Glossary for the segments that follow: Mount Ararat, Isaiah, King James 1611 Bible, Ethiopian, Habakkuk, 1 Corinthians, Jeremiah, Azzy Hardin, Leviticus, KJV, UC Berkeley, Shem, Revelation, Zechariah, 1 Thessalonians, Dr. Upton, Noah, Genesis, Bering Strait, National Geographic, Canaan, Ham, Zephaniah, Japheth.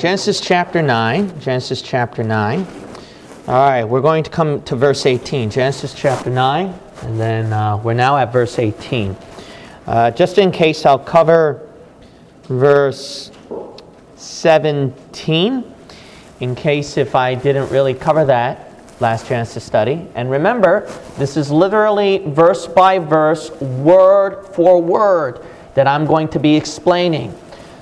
Genesis chapter 9. All right, we're going to come to verse 18. Genesis chapter 9, and then we're now at verse 18. Just in case, I'll cover verse 17, in case if I didn't really cover that last Genesis study. And remember, this is literally verse by verse, word for word, that I'm going to be explaining.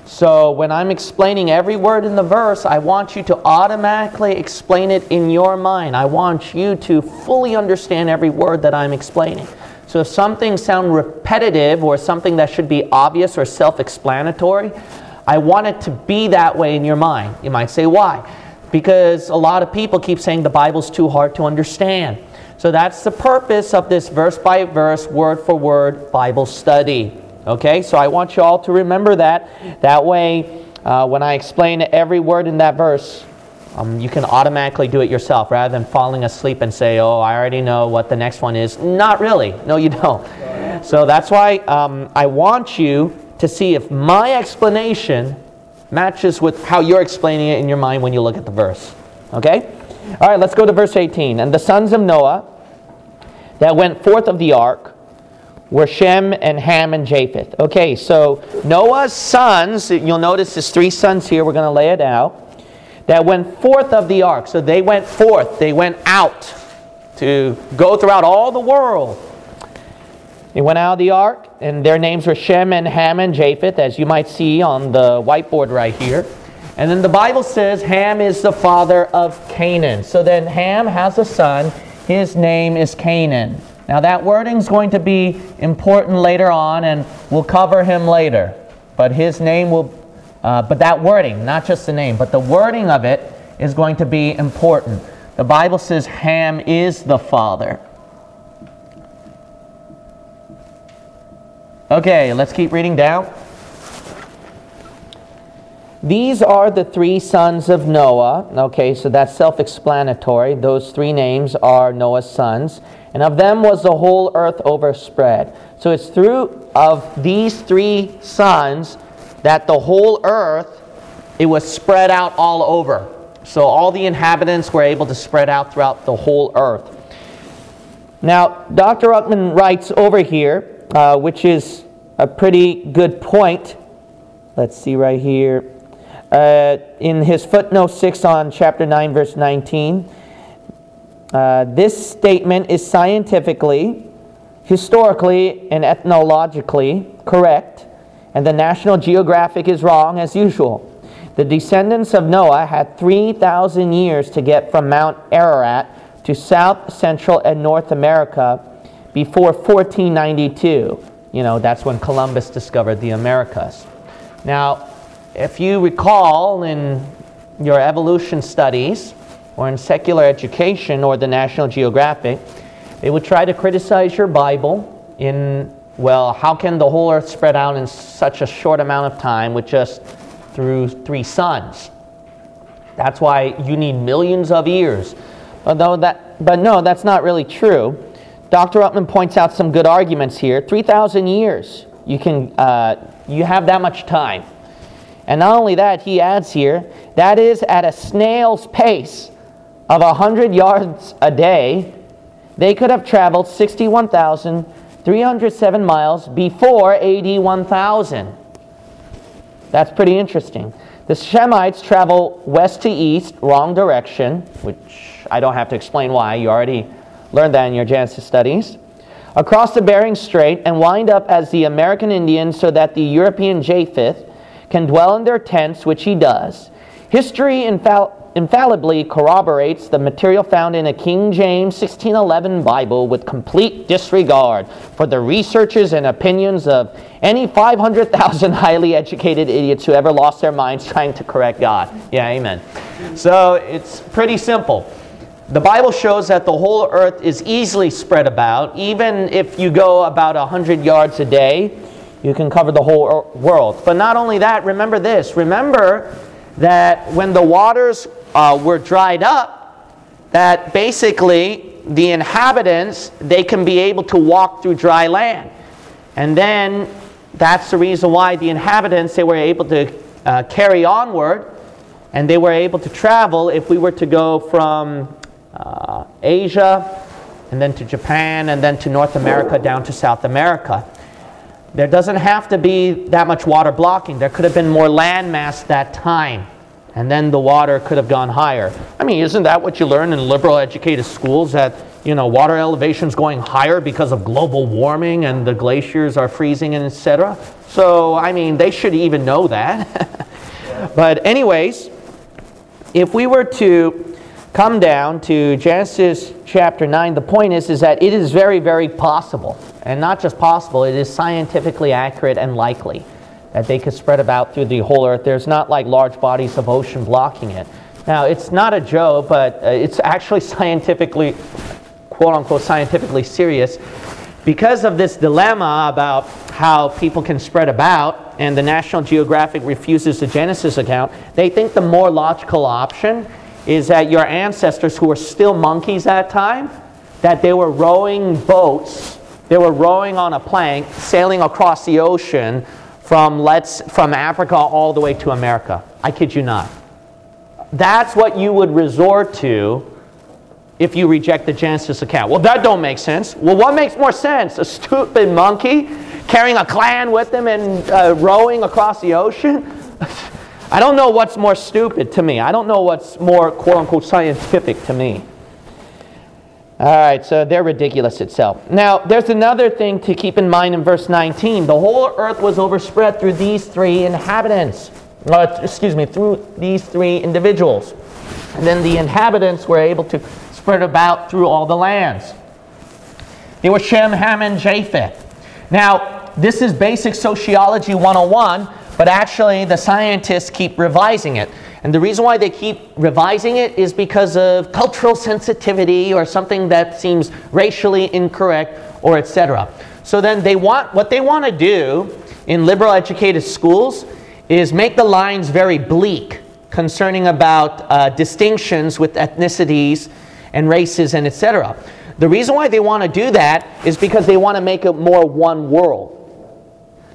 So when I'm explaining every word in the verse, I want you to automatically explain it in your mind. I want you to fully understand every word that I'm explaining. So if something sounds repetitive or something that should be obvious or self-explanatory, I want it to be that way in your mind. You might say, why? Because a lot of people keep saying the Bible's too hard to understand. So that's the purpose of this verse by verse, word for word Bible study. Okay, so I want you all to remember that. That way, when I explain every word in that verse, you can automatically do it yourself rather than falling asleep and say, oh, I already know what the next one is. Not really. No, you don't. So that's why I want you to see if my explanation matches with how you're explaining it in your mind when you look at the verse. Okay? All right, let's go to verse 18. And the sons of Noah that went forth of the ark were Shem and Ham and Japheth. Okay, so Noah's sons, you'll notice there's three sons here, we're going to lay it out, that went forth of the ark. So they went forth, they went out to go throughout all the world. They went out of the ark, and their names were Shem and Ham and Japheth, as you might see on the whiteboard right here. And then the Bible says Ham is the father of Canaan. So then Ham has a son, his name is Canaan. Now that wording is going to be important later on, and we'll cover him later. But his name will, but that wording, not just the name, but the wording of it is going to be important. The Bible says Ham is the father. Okay, let's keep reading down. These are the three sons of Noah. Okay, so that's self-explanatory. Those three names are Noah's sons. And of them was the whole earth overspread. So it's through of these three sons that the whole earth, it was spread out all over. So all the inhabitants were able to spread out throughout the whole earth. Now, Dr. Upton writes over here, which is a pretty good point. Let's see right here. In his footnote 6 on chapter 9, verse 19, this statement is scientifically, historically, and ethnologically correct, and the National Geographic is wrong as usual. The descendants of Noah had 3,000 years to get from Mount Ararat to South, Central, and North America before 1492. You know, that's when Columbus discovered the Americas. Now, if you recall in your evolution studies or in secular education or the National Geographic, they would try to criticize your Bible in, well, how can the whole earth spread out in such a short amount of time with just through three sons? That's why you need millions of years. Although that, but no, that's not really true. Dr. Upton points out some good arguments here. 3,000 years, you can, you have that much time. And not only that, he adds here, that is at a snail's pace of 100 yards a day, they could have traveled 61,307 miles before AD 1000. That's pretty interesting. The Shemites travel west to east, wrong direction, which I don't have to explain why. You already learned that in your Genesis studies. Across the Bering Strait and wind up as the American Indians so that the European Japheth can dwell in their tents, which he does. History infallibly corroborates the material found in a King James 1611 Bible with complete disregard for the researches and opinions of any 500,000 highly educated idiots who ever lost their minds trying to correct God. Yeah, amen. So it's pretty simple. The Bible shows that the whole earth is easily spread about. Even if you go about 100 yards a day, you can cover the whole world. But not only that, remember this. Remember that when the waters were dried up, that basically the inhabitants, they can be able to walk through dry land. And then that's the reason why the inhabitants, they were able to carry onward and they were able to travel. If we were to go from Asia and then to Japan and then to North America down to South America, there doesn't have to be that much water blocking. There could have been more land mass that time, and then the water could have gone higher. I mean, isn't that what you learn in liberal educated schools, that, you know, water elevation's going higher because of global warming and the glaciers are freezing and etc.? So, I mean, they should even know that. But anyways, if we were to come down to Genesis chapter 9, the point is that it is very, very possible, and not just possible, it is scientifically accurate and likely that they could spread about through the whole earth. There's not like large bodies of ocean blocking it. Now, it's not a joke, but it's actually scientifically, quote-unquote, scientifically serious. Because of this dilemma about how people can spread about, and the National Geographic refuses the Genesis account, they think the more logical option is that your ancestors, who were still monkeys at that time, that they were rowing boats, they were rowing on a plank, sailing across the ocean from Africa all the way to America. I kid you not. That's what you would resort to if you reject the Genesis account. Well, that don't make sense. Well, what makes more sense? A stupid monkey carrying a clan with him and rowing across the ocean? I don't know what's more stupid to me. I don't know what's more quote-unquote scientific to me. All right, so they're ridiculous itself. Now, there's another thing to keep in mind in verse 19. The whole earth was overspread through these three inhabitants. Through these three individuals. And then the inhabitants were able to spread about through all the lands. They were Shem, Ham, and Japheth. Now, this is basic sociology 101, but actually the scientists keep revising it. And the reason why they keep revising it is because of cultural sensitivity or something that seems racially incorrect or etc. So then what they want to do in liberal educated schools is make the lines very bleak concerning about distinctions with ethnicities and races and etc. The reason why they want to do that is because they want to make it more one world.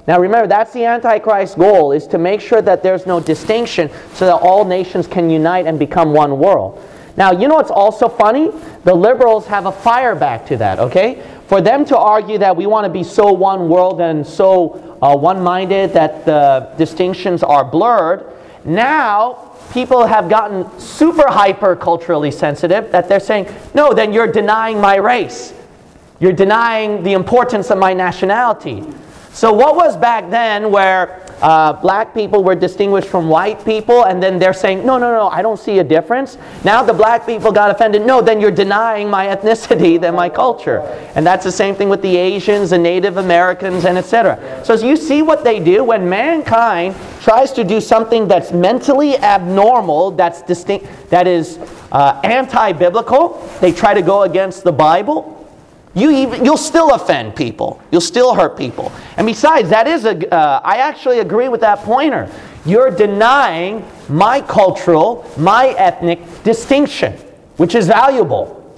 Now remember, that's the Antichrist's goal, is to make sure that there's no distinction so that all nations can unite and become one world. Now, you know what's also funny? The liberals have a fire back to that, okay? For them to argue that we want to be so one world and so one-minded that the distinctions are blurred, now people have gotten super hyper-culturally sensitive that they're saying, no, then you're denying my race. You're denying the importance of my nationality. So what was back then where black people were distinguished from white people, and then they're saying, no, no, no, I don't see a difference. Now the black people got offended. No, then you're denying my ethnicity, then my culture. And that's the same thing with the Asians and Native Americans and etc. So as you see what they do when mankind tries to do something that's mentally abnormal, that's distinct, that is anti-biblical, they try to go against the Bible. You'll still offend people. You'll still hurt people. And besides, that is I actually agree with that pointer. You're denying my cultural, my ethnic distinction, which is valuable.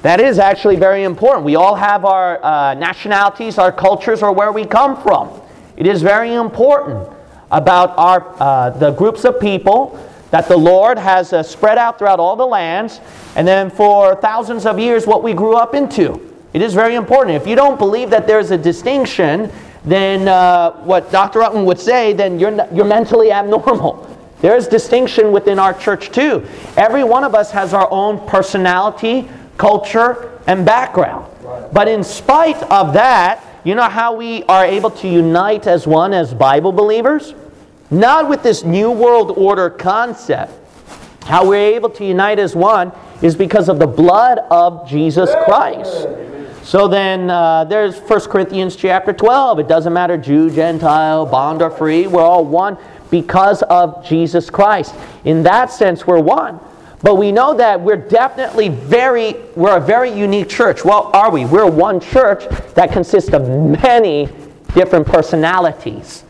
That is actually very important. We all have our nationalities, our cultures, or where we come from. It is very important about the groups of people that the Lord has spread out throughout all the lands, and then for thousands of years what we grew up into. It is very important. If you don't believe that there's a distinction, then what Dr. Upton would say, then you're mentally abnormal. There is distinction within our church too. Every one of us has our own personality, culture, and background. Right. But in spite of that, you know how we are able to unite as one as Bible believers? Not with this New World Order concept. How we're able to unite as one is because of the blood of Jesus Christ. So then there's 1 Corinthians chapter 12. It doesn't matter Jew, Gentile, bond or free. We're all one because of Jesus Christ. In that sense, we're one. But we know that we're definitely we're a very unique church. Well, are we? We're one church that consists of many different personalities,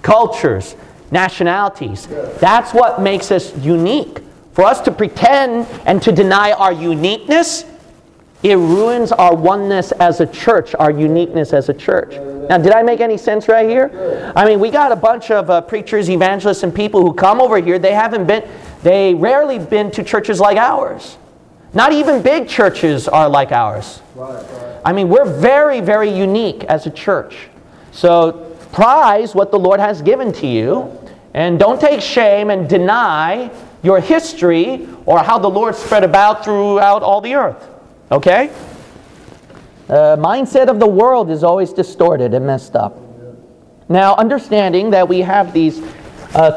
cultures, nationalities. That's what makes us unique. For us to pretend and to deny our uniqueness, it ruins our oneness as a church, our uniqueness as a church. Now, did I make any sense right here? I mean, we got a bunch of preachers, evangelists, and people who come over here. They rarely been to churches like ours. Not even big churches are like ours. I mean, we're very, very unique as a church. So prize what the Lord has given to you, and don't take shame and deny your history or how the Lord spread about throughout all the earth. Okay? Mindset of the world is always distorted and messed up. Now, understanding that we have these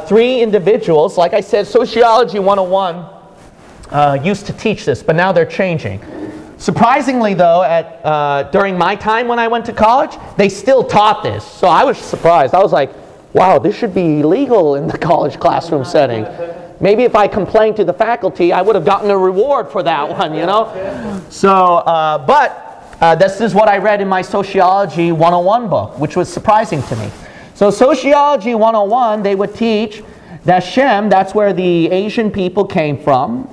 three individuals, like I said, Sociology 101 used to teach this, but now they're changing. Surprisingly, though, during my time when I went to college, they still taught this. So I was surprised. I was like, wow, this should be illegal in the college classroom setting. Maybe if I complained to the faculty, I would have gotten a reward for that one, you know? So, this is what I read in my Sociology 101 book, which was surprising to me. So Sociology 101, they would teach that Shem, that's where the Asian people came from.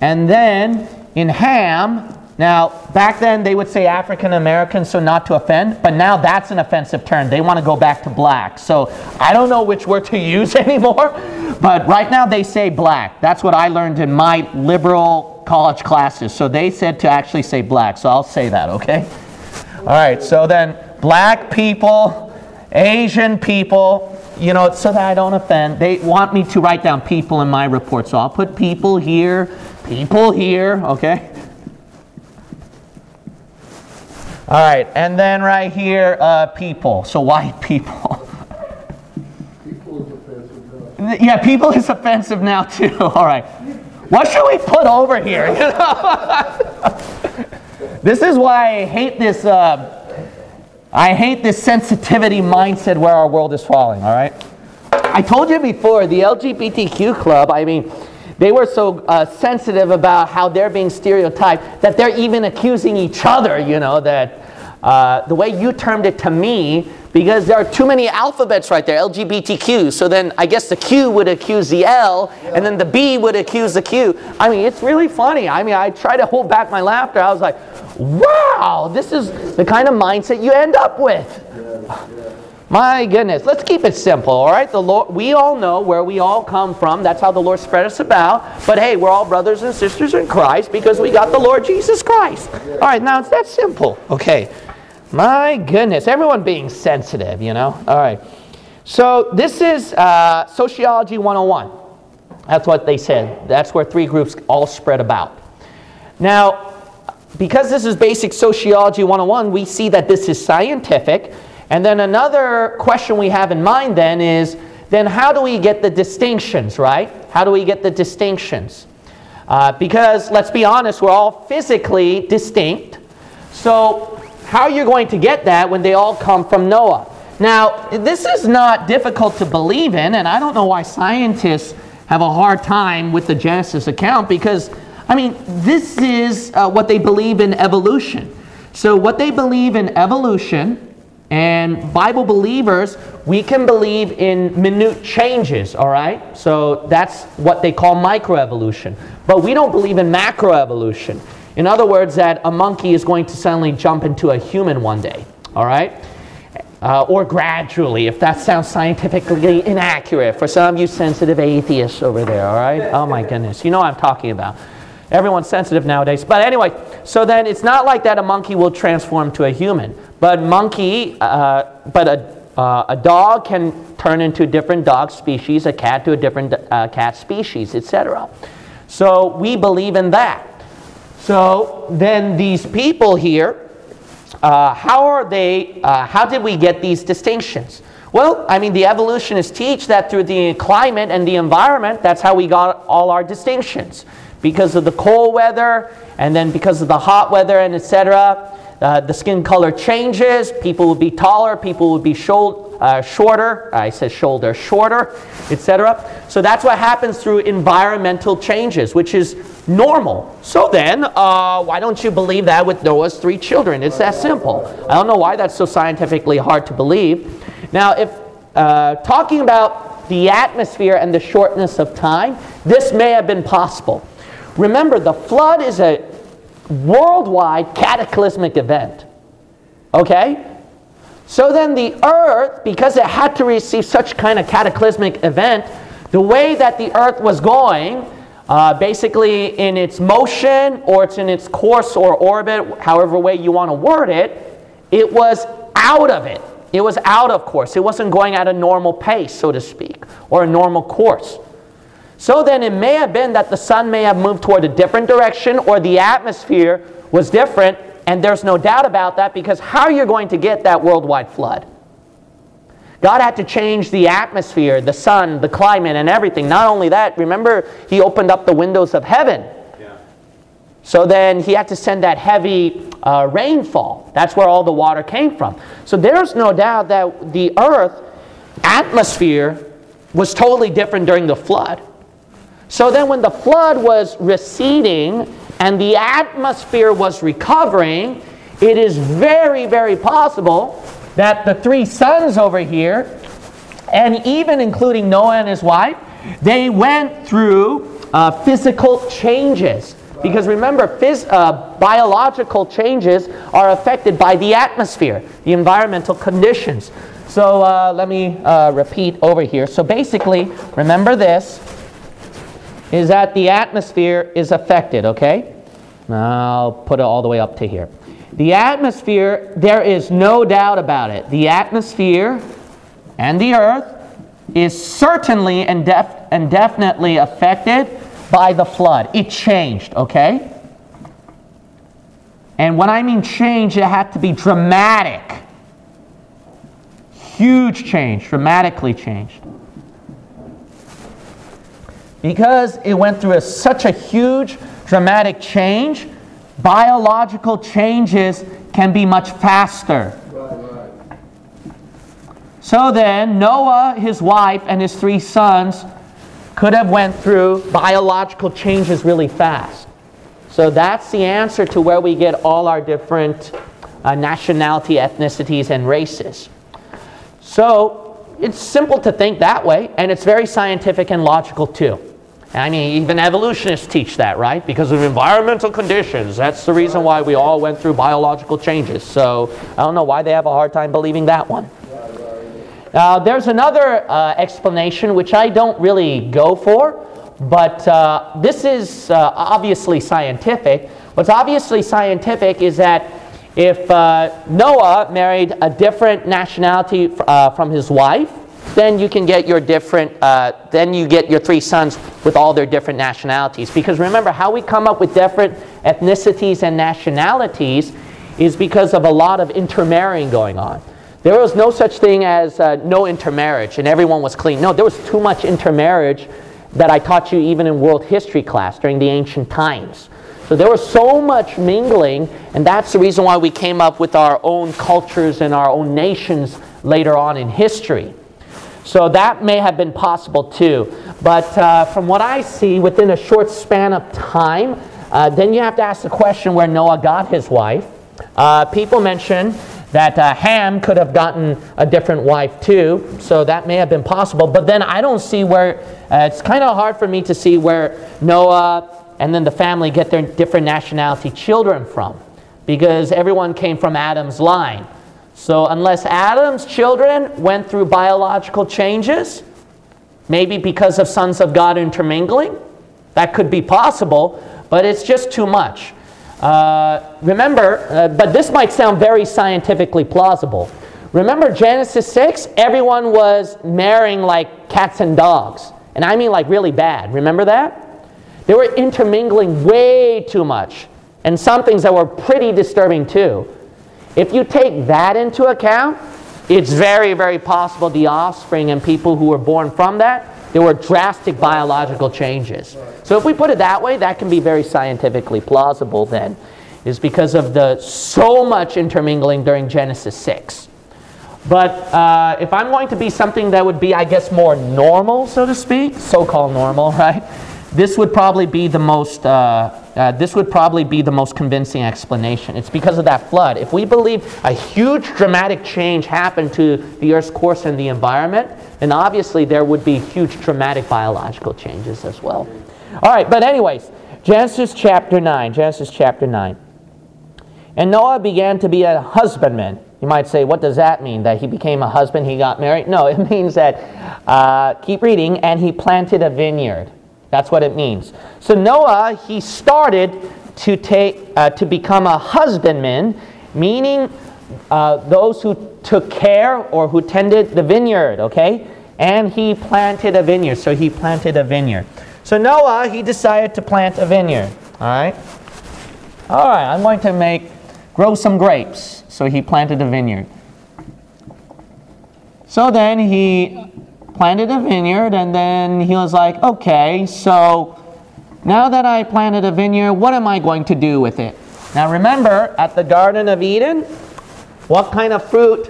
And then in Ham, now back then they would say African American, so not to offend, but now that's an offensive term. They want to go back to black. So I don't know which word to use anymore, but right now they say black. That's what I learned in my liberal college classes. So they said to actually say black. So I'll say that, okay? All right, so then black people, Asian people, you know, so that I don't offend. They want me to write down people in my report. So I'll put people here, okay? All right, and then right here, people. So white people. People is offensive now. Yeah, people is offensive now too. All right. What should we put over here? You know? This is why I hate this sensitivity mindset where our world is falling, all right? I told you before, the LGBTQ club, I mean, they were so sensitive about how they're being stereotyped that they're even accusing each other, you know, that the way you termed it to me, because there are too many alphabets right there, LGBTQ. So then I guess the Q would accuse the L, and then the B would accuse the Q. I mean, it's really funny. I mean, I try to hold back my laughter. I was like, wow, this is the kind of mindset you end up with. My goodness, let's keep it simple, all right? The Lord, we all know where we all come from. That's how the Lord spread us about. But hey, we're all brothers and sisters in Christ because we got the Lord Jesus Christ. All right, now it's that simple. Okay, my goodness, everyone being sensitive, you know? All right, so this is Sociology 101. That's what they said. That's where three groups all spread about. Now, because this is basic Sociology 101, we see that this is scientific. And then another question we have in mind then is, then how do we get the distinctions, right? How do we get the distinctions? Because, let's be honest, we're all physically distinct. So how are you going to get that when they all come from Noah? Now, this is not difficult to believe in, and I don't know why scientists have a hard time with the Genesis account, because, I mean, this is what they believe in evolution. So what they believe in evolution... And Bible believers, we can believe in minute changes, all right? So that's what they call microevolution. But we don't believe in macroevolution. In other words, that a monkey is going to suddenly jump into a human one day, all right? Or gradually, if that sounds scientifically inaccurate. For some of you sensitive atheists over there, all right? Oh my goodness, you know what I'm talking about. Everyone's sensitive nowadays. But anyway, so then it's not like that a monkey will transform to a human. But a dog can turn into a different dog species, a cat to a different cat species, etc. So we believe in that. So then these people here, how did we get these distinctions? Well, I mean, the evolutionists teach that through the climate and the environment, that's how we got all our distinctions. Because of the cold weather, and then because of the hot weather, and etc., the skin color changes. People would be taller. People would be shorter. I said shoulder, shorter, etc. So that's what happens through environmental changes, which is normal. So then, why don't you believe that with Noah's three children? It's that simple. I don't know why that's so scientifically hard to believe. Now, if talking about the atmosphere and the shortness of time, this may have been possible. Remember, the flood is a worldwide cataclysmic event, okay? So then the earth, because it had to receive such kind of cataclysmic event, the way that the earth was going, basically in its motion or it's in its course or orbit, however way you want to word it, it was out of it. It was out of course. It wasn't going at a normal pace, so to speak, or a normal course. So then it may have been that the sun may have moved toward a different direction or the atmosphere was different, and there's no doubt about that, because how you're going to get that worldwide flood? God had to change the atmosphere, the sun, the climate, and everything. Not only that, remember, he opened up the windows of heaven. Yeah. So then he had to send that heavy rainfall. That's where all the water came from. So there's no doubt that the earth atmosphere was totally different during the flood. So then when the flood was receding and the atmosphere was recovering, it is very, very possible that the three sons over here, and even including Noah and his wife, they went through physical changes. Because remember, biological changes are affected by the atmosphere, the environmental conditions. So let me repeat over here. So basically, remember this, is that the atmosphere is affected, okay? I'll put it all the way up to here. The atmosphere, there is no doubt about it. The atmosphere and the earth is certainly and definitely affected by the flood. It changed, okay? And when I mean change, it had to be dramatic. Huge change, dramatically changed. Because it went through such a huge, dramatic change, biological changes can be much faster. Right. So then, Noah, his wife, and his three sons could have went through biological changes really fast. So that's the answer to where we get all our different nationality, ethnicities, and races. So it's simple to think that way, and it's very scientific and logical too. I mean, even evolutionists teach that, right? Because of environmental conditions. That's the reason why we all went through biological changes. So I don't know why they have a hard time believing that one. Now, there's another explanation, which I don't really go for, but this is obviously scientific. What's obviously scientific is that if Noah married a different nationality from his wife, then you can get your different, then you get your three sons with all their different nationalities. Because remember, how we come up with different ethnicities and nationalities is because of a lot of intermarrying going on. There was no such thing as no intermarriage and everyone was clean. No, there was too much intermarriage that I taught you even in world history class during the ancient times. So there was so much mingling, and that's the reason why we came up with our own cultures and our own nations later on in history. So that may have been possible too. But from what I see, within a short span of time, then you have to ask the question where Noah got his wife. People mention that Ham could have gotten a different wife too, so that may have been possible. But then I don't see where, it's kind of hard for me to see where Noah and then the family get their different nationality children from, because everyone came from Adam's line. So unless Adam's children went through biological changes, maybe because of sons of God intermingling, that could be possible, but it's just too much. Remember, but this might sound very scientifically plausible. Remember Genesis 6? Everyone was marrying like cats and dogs. And I mean like really bad. Remember that? They were intermingling way too much. And some things that were pretty disturbing too. If you take that into account, it's very, very possible the offspring and people who were born from that, there were drastic biological changes. So if we put it that way, that can be very scientifically plausible then, is because of the so much intermingling during Genesis 6. But if I'm going to be something that would be, I guess, more normal, so to speak, so-called normal, right? This would probably be the most, convincing explanation. It's because of that flood. If we believe a huge dramatic change happened to the Earth's course and the environment, then obviously there would be huge dramatic biological changes as well. All right, but anyways, Genesis chapter 9, Genesis chapter 9. And Noah began to be a husbandman You might say, what does that mean? That he became a husband, he got married? No, it means that, keep reading, and he planted a vineyard. That's what it means. So Noah, he started to become a husbandman, meaning those who took care or who tended the vineyard, okay? And he planted a vineyard. So he planted a vineyard. So Noah, he decided to plant a vineyard, all right? All right, I'm going to grow some grapes. So he planted a vineyard. So then he planted a vineyard, and then he was like, okay, so now that I planted a vineyard, what am I going to do with it? Now remember, at the Garden of Eden, what kind of fruit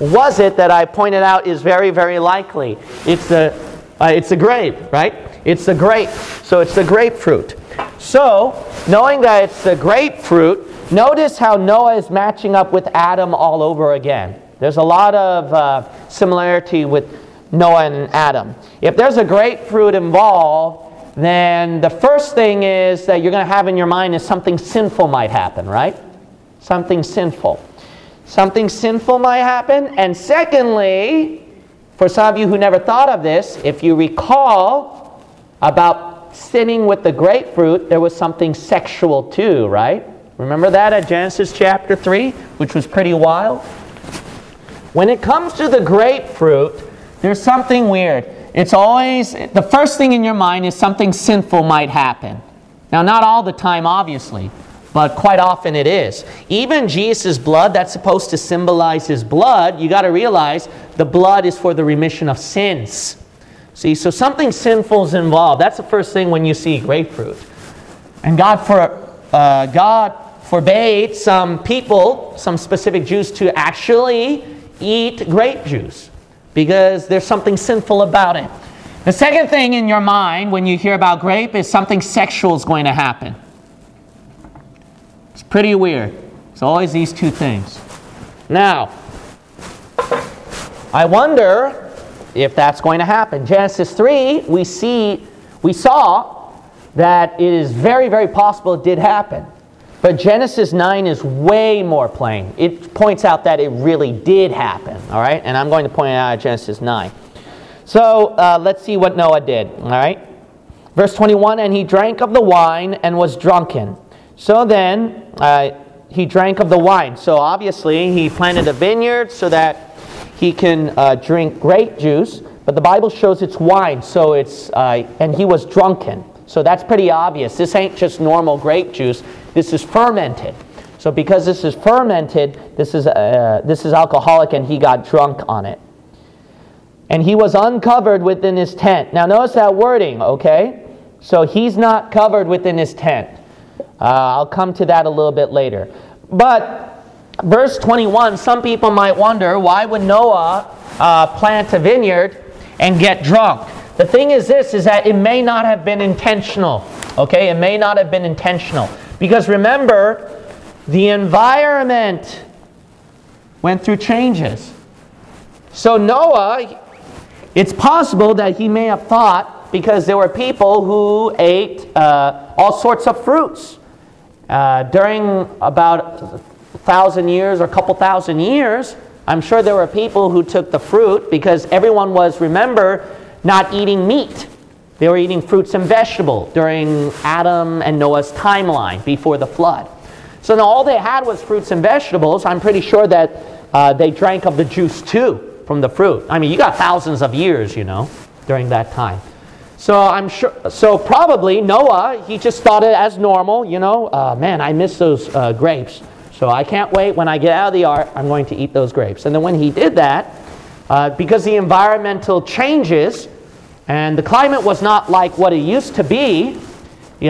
was it that I pointed out is very, very likely? It's a grape, right? It's a grape. So it's the grapefruit. So, knowing that it's the grapefruit, notice how Noah is matching up with Adam all over again. There's a lot of similarity with Noah and Adam. If there's a grapefruit involved, then the first thing is that you're going to have in your mind is something sinful might happen, right? Something sinful. Something sinful might happen. And secondly, for some of you who never thought of this, if you recall about sinning with the grapefruit, there was something sexual too, right? Remember that at Genesis chapter 3, which was pretty wild? When it comes to the grapefruit, there's something weird. It's always, the first thing in your mind is something sinful might happen. Now, not all the time, obviously, but quite often it is. Even Jesus' blood, that's supposed to symbolize his blood, you got to realize the blood is for the remission of sins. See, so something sinful is involved. That's the first thing when you see grapefruit. And God forbade some people, some specific Jews, to actually eat grape juice, because there's something sinful about it. The second thing in your mind when you hear about grape is something sexual is going to happen. It's pretty weird. It's always these two things. Now, I wonder if that's going to happen. Genesis 3, we saw that it is very, very possible it did happen. But Genesis 9 is way more plain. It points out that it really did happen, all right? And I'm going to point out Genesis 9. So let's see what Noah did, all right? Verse 21, and he drank of the wine and was drunken. So then he drank of the wine. So obviously he planted a vineyard so that he can drink grape juice. But the Bible shows it's wine, so it's, and he was drunken. So that's pretty obvious. This ain't just normal grape juice. This is fermented. So because this is fermented, this is alcoholic, and he got drunk on it. And he was uncovered within his tent. Now notice that wording, okay? So he's not covered within his tent. I'll come to that a little bit later. But verse 21, some people might wonder, why would Noah plant a vineyard and get drunk? The thing is this, is that it may not have been intentional, okay? It may not have been intentional. Because remember, the environment went through changes. So Noah, it's possible that he may have thought, because there were people who ate all sorts of fruits during about 1,000 years or a couple thousand years. I'm sure there were people who took the fruit, because everyone was, remember, not eating meat. They were eating fruits and vegetables during Adam and Noah's timeline before the flood. So now all they had was fruits and vegetables. I'm pretty sure that they drank of the juice too from the fruit. I mean, you got thousands of years, you know, during that time. So I'm sure. So probably Noah, he just thought it as normal, you know. Man, I miss those grapes. So I can't wait when I get out of the ark. I'm going to eat those grapes. And then when he did that, because the environmental changes. And the climate was not like what it used to be. He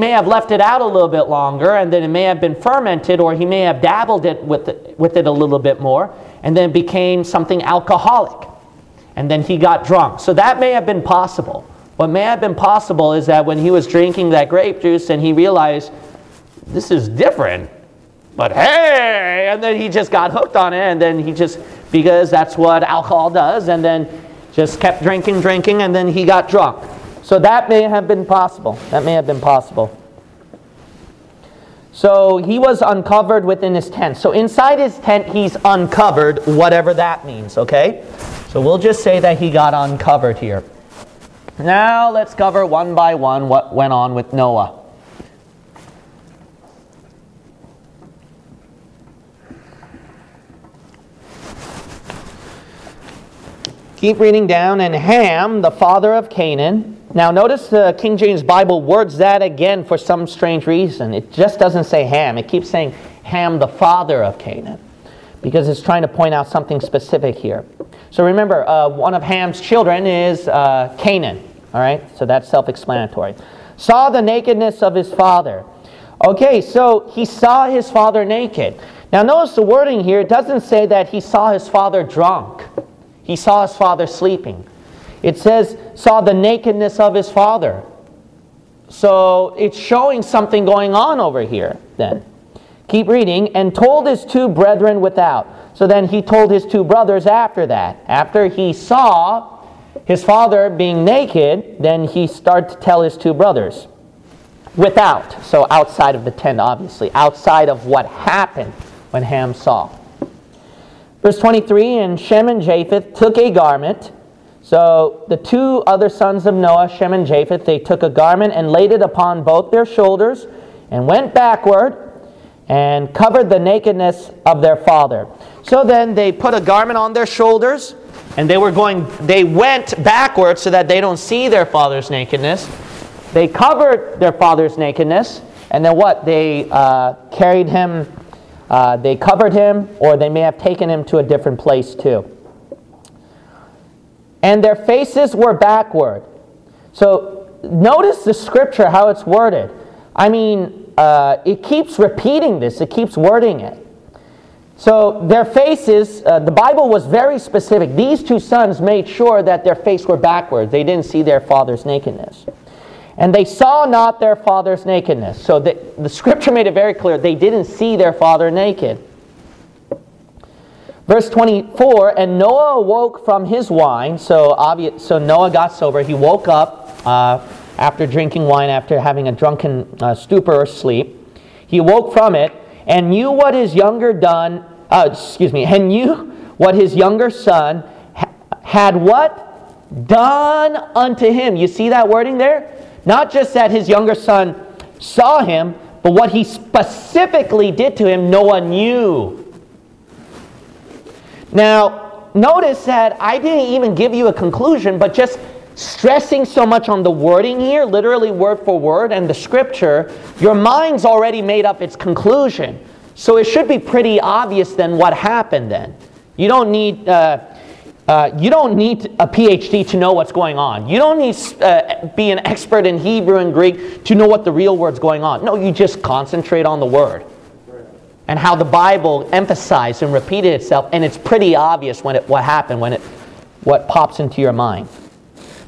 may have left it out a little bit longer, and then it may have been fermented, or he may have dabbled it with it a little bit more, and then became something alcoholic. And then he got drunk. So that may have been possible. What may have been possible is that when he was drinking that grape juice and he realized, this is different, but hey! And then he just got hooked on it, and then he just, because that's what alcohol does, and then just kept drinking, and then he got drunk. So that may have been possible. That may have been possible. So he was uncovered within his tent. So inside his tent, he's uncovered, whatever that means, okay? So we'll just say that he got uncovered here. Now let's cover one by one what went on with Noah. Keep reading down. And Ham, the father of Canaan. Now notice the King James Bible words that again for some strange reason. It just doesn't say Ham. It keeps saying Ham, the father of Canaan, because it's trying to point out something specific here. So remember, one of Ham's children is Canaan. All right, so that's self-explanatory. Saw the nakedness of his father. Okay, so he saw his father naked. Now notice the wording here. It doesn't say that he saw his father drunk. He saw his father sleeping. It says, saw the nakedness of his father. So it's showing something going on over here then. Keep reading. And told his two brethren without. So then he told his two brothers after that. After he saw his father being naked, then he started to tell his two brothers. Without. So outside of the tent, obviously. Outside of what happened when Ham saw. Verse 23, and Shem and Japheth took a garment. So the two other sons of Noah, Shem and Japheth, they took a garment and laid it upon both their shoulders and went backward and covered the nakedness of their father. So then they put a garment on their shoulders and they went backward so that they don't see their father's nakedness. They covered their father's nakedness, and then what? They carried him. They covered him, or they may have taken him to a different place too. And their faces were backward. So notice the scripture, how it's worded. I mean, it keeps repeating this. It keeps wording it. So their faces, the Bible was very specific. These two sons made sure that their faces were backward. They didn't see their father's nakedness. And they saw not their father's nakedness. So the scripture made it very clear. They didn't see their father naked. Verse 24, and Noah awoke from his wine. So Noah got sober. He woke up after drinking wine, after having a drunken stupor or sleep. He awoke from it and knew what his younger son had what? Done unto him. You see that wording there? Not just that his younger son saw him, but what he specifically did to him, Noah knew. Now, notice that I didn't even give you a conclusion, but just stressing so much on the wording here, literally word for word, and the scripture, your mind's already made up its conclusion. So it should be pretty obvious then what happened then. You don't need a PhD to know what's going on. You don't need to be an expert in Hebrew and Greek to know what the real word's going on. No, you just concentrate on the word and how the Bible emphasized and repeated itself, and it's pretty obvious what pops into your mind.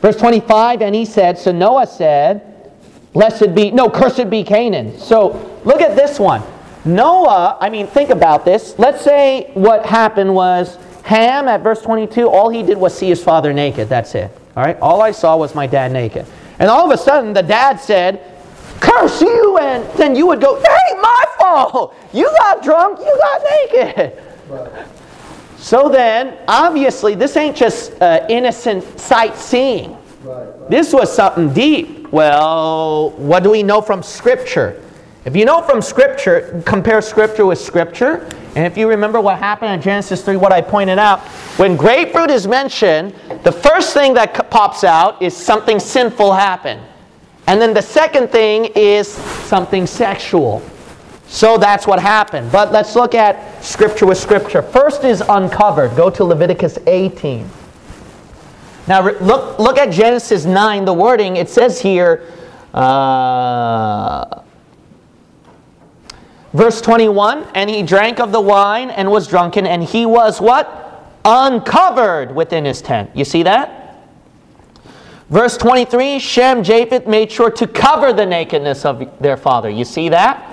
Verse 25, and he said, so Noah said, cursed be Canaan. So look at this one. Noah, I mean, think about this. Let's say what happened was, Ham, at verse 22, all he did was see his father naked. That's it. All right? All I saw was my dad naked. And all of a sudden, the dad said, curse you! And then you would go, that ain't my fault! You got drunk, you got naked! Right. So then, obviously, this ain't just innocent sightseeing. Right. This was something deep. Well, what do we know from Scripture? If you know from Scripture, compare Scripture with Scripture. And if you remember what happened in Genesis 3, what I pointed out, when grapefruit is mentioned, the first thing that pops out is something sinful happened. And then the second thing is something sexual. So that's what happened. But let's look at Scripture with Scripture. First is uncovered. Go to Leviticus 18. Now look at Genesis 9, the wording. It says here... Verse 21, and he drank of the wine and was drunken, and he was what? Uncovered within his tent. You see that? Verse 23, Shem, Japheth made sure to cover the nakedness of their father. You see that?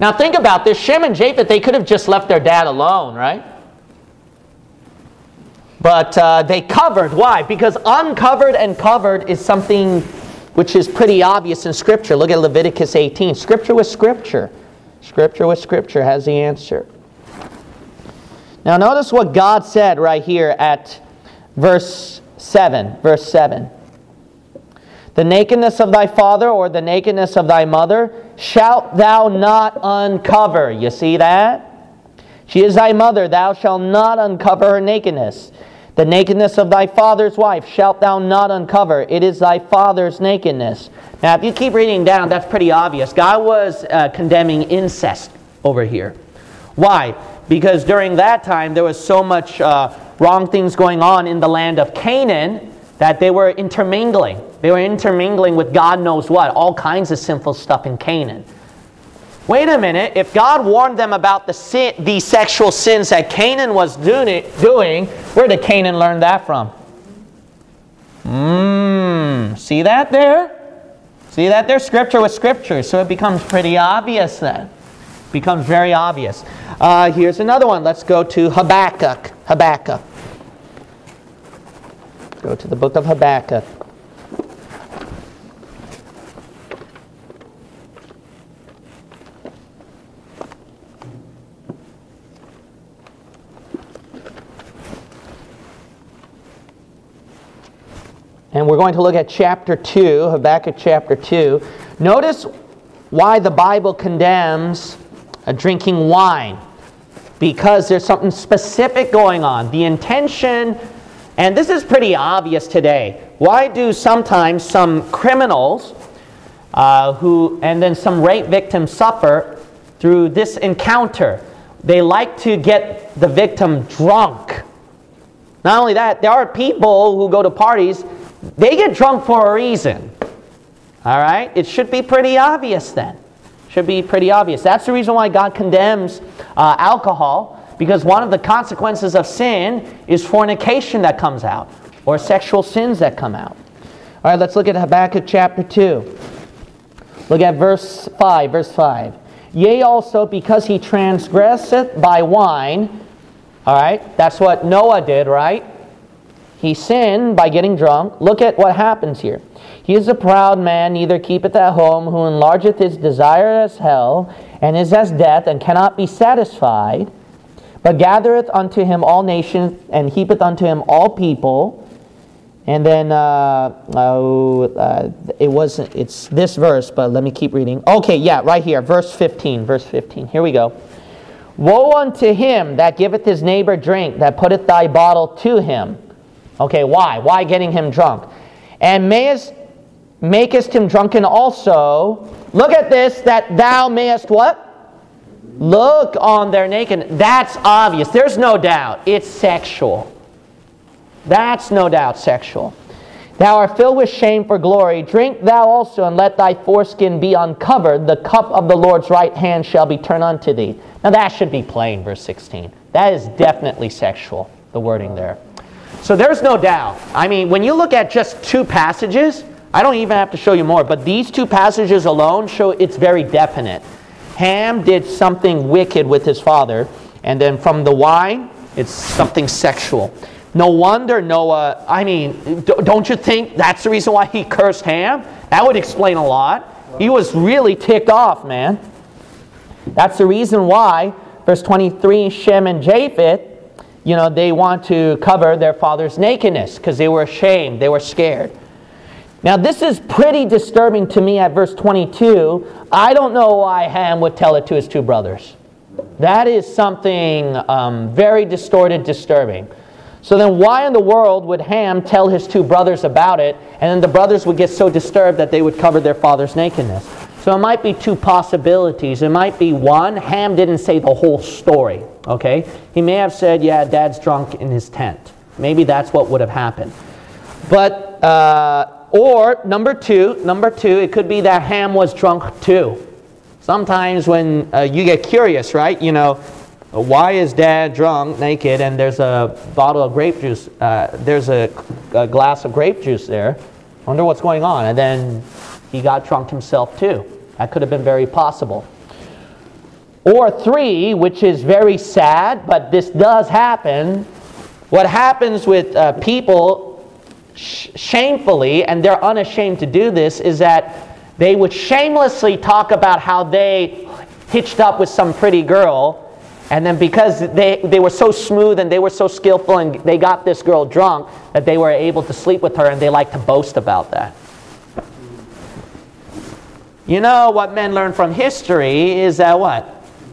Now think about this. Shem and Japheth, they could have just left their dad alone, right? But they covered. Why? Because uncovered and covered is something which is pretty obvious in Scripture. Look at Leviticus 18. Scripture with Scripture. Scripture with Scripture has the answer. Now notice what God said right here at verse 7. Verse 7. The nakedness of thy father or the nakedness of thy mother shalt thou not uncover. You see that? She is thy mother, thou shalt not uncover her nakedness. The nakedness of thy father's wife shalt thou not uncover. It is thy father's nakedness. Now, if you keep reading down, that's pretty obvious. God was condemning incest over here. Why? Because during that time, there was so much wrong things going on in the land of Canaan that they were intermingling. They were intermingling with God knows what, all kinds of sinful stuff in Canaan. Wait a minute, if God warned them about the sexual sins that Canaan was doing, where did Canaan learn that from? See that there? See that there? Scripture with Scripture. So it becomes pretty obvious then. It becomes very obvious. Here's another one. Let's go to Habakkuk. Habakkuk. Go to the book of Habakkuk. And we're going to look at chapter 2, Habakkuk chapter 2. Notice why the Bible condemns drinking wine. Because there's something specific going on. The intention, and this is pretty obvious today. Why do sometimes some criminals and then some rape victims suffer through this encounter? They like to get the victim drunk. Not only that, there are people who go to parties. They get drunk for a reason. All right? It should be pretty obvious then. Should be pretty obvious. That's the reason why God condemns alcohol, because one of the consequences of sin is fornication that comes out, or sexual sins that come out. All right, let's look at Habakkuk chapter 2. Look at verse 5. Verse 5. Yea, also, because he transgresseth by wine. All right? That's what Noah did, right? He sinned by getting drunk. Look at what happens here. He is a proud man, neither keepeth at home, who enlargeth his desire as hell, and is as death, and cannot be satisfied, but gathereth unto him all nations, and heapeth unto him all people. And then, it's this verse, but let me keep reading. Okay, yeah, right here, verse 15, verse 15. Here we go. Woe unto him that giveth his neighbor drink, that putteth thy bottle to him. Okay, why? Why getting him drunk? And makest him drunken also. Look at this, that thou mayest what? Look on their nakedness. That's obvious. There's no doubt. It's sexual. That's no doubt sexual. Thou art filled with shame for glory. Drink thou also, and let thy foreskin be uncovered. The cup of the Lord's right hand shall be turned unto thee. Now that should be plain, verse 16. That is definitely sexual, the wording there. So there's no doubt. I mean, when you look at just two passages, I don't even have to show you more, but these two passages alone show it's very definite. Ham did something wicked with his father, and then from the wine, it's something sexual. No wonder Noah, I mean, don't you think that's the reason why he cursed Ham? That would explain a lot. He was really ticked off, man. That's the reason why, verse 23, Shem and Japheth, you know, they want to cover their father's nakedness because they were ashamed. They were scared. Now, this is pretty disturbing to me at verse 22. I don't know why Ham would tell it to his two brothers. That is something very distorted, disturbing. So then why in the world would Ham tell his two brothers about it, and then the brothers would get so disturbed that they would cover their father's nakedness? So it might be two possibilities. It might be one, Ham didn't say the whole story. Okay? He may have said, yeah, dad's drunk in his tent. Maybe that's what would have happened. But, or number two, it could be that Ham was drunk too. Sometimes when you get curious, right? You know, why is dad drunk, naked, and there's a bottle of grape juice, there's a glass of grape juice there. I wonder what's going on. And then he got drunk himself too. That could have been very possible. Or three, which is very sad, but this does happen. What happens with people shamefully, and they're unashamed to do this, is that they would shamelessly talk about how they hitched up with some pretty girl, and then because they were so smooth and they were so skillful and they got this girl drunk that they were able to sleep with her, and they like to boast about that. You know what men learn from history is that what?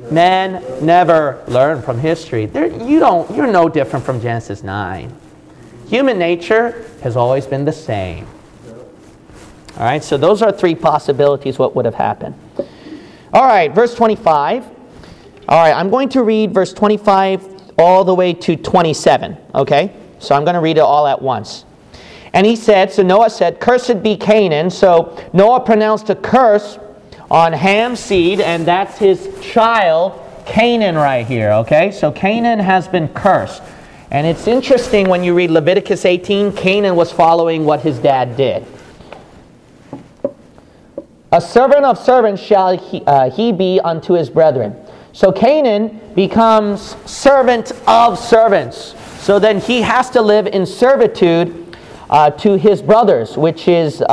Men never learn from history. You're no different from Genesis 9. Human nature has always been the same. All right, so those are three possibilities what would have happened. All right, verse 25. All right, I'm going to read verse 25 all the way to 27, okay? So I'm going to read it all at once. And he said, so Noah said, cursed be Canaan. So Noah pronounced a curse on Ham's seed, and that's his child, Canaan, right here, okay? So Canaan has been cursed. And it's interesting when you read Leviticus 18, Canaan was following what his dad did. A servant of servants shall he be unto his brethren. So Canaan becomes servant of servants. So then he has to live in servitude to his brothers, which is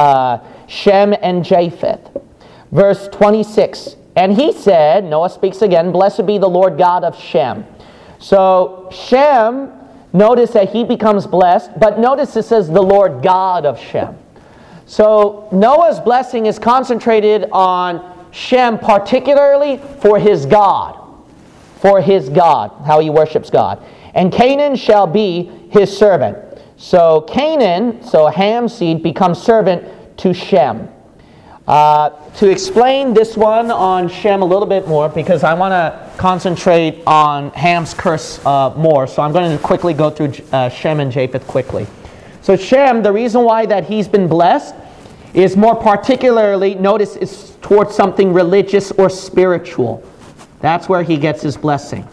Shem and Japheth. Verse 26, and he said, Noah speaks again, blessed be the Lord God of Shem. So Shem, notice that he becomes blessed, but notice it says the Lord God of Shem. So Noah's blessing is concentrated on Shem particularly for his God, how he worships God. And Canaan shall be his servant. So Canaan, so Ham's seed, becomes servant to Shem. To explain this one on Shem a little bit more, because I want to concentrate on Ham's curse more, so I'm going to quickly go through Shem and Japheth quickly. So Shem, the reason why that he's been blessed is more particularly, notice it's towards something religious or spiritual. That's where he gets his blessing.